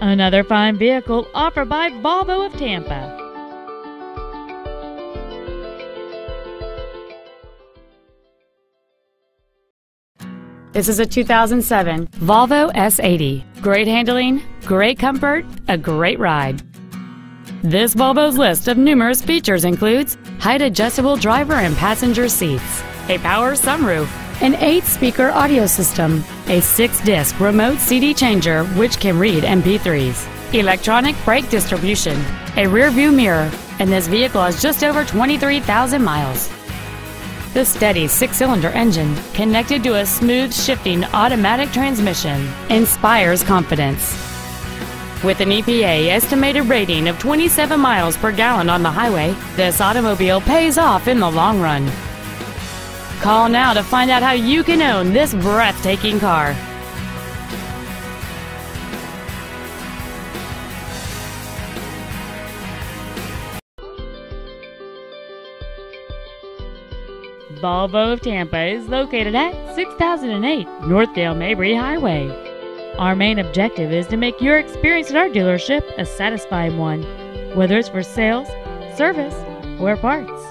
Another fine vehicle offered by Volvo of Tampa. This is a 2007 Volvo S80. Great handling, great comfort, a great ride. This Volvo's list of numerous features includes height adjustable driver and passenger seats, a power sunroof, an 8-speaker audio system, a 6-disc remote CD changer which can read MP3s, electronic brake distribution, a rear-view mirror, and this vehicle has just over 23,000 miles. The steady 6-cylinder engine, connected to a smooth shifting automatic transmission, inspires confidence. With an EPA estimated rating of 27 miles per gallon on the highway, this automobile pays off in the long run. Call now to find out how you can own this breathtaking car. Volvo of Tampa is located at 6008 North Dale Mabry Highway. Our main objective is to make your experience at our dealership a satisfying one, whether it's for sales, service, or parts.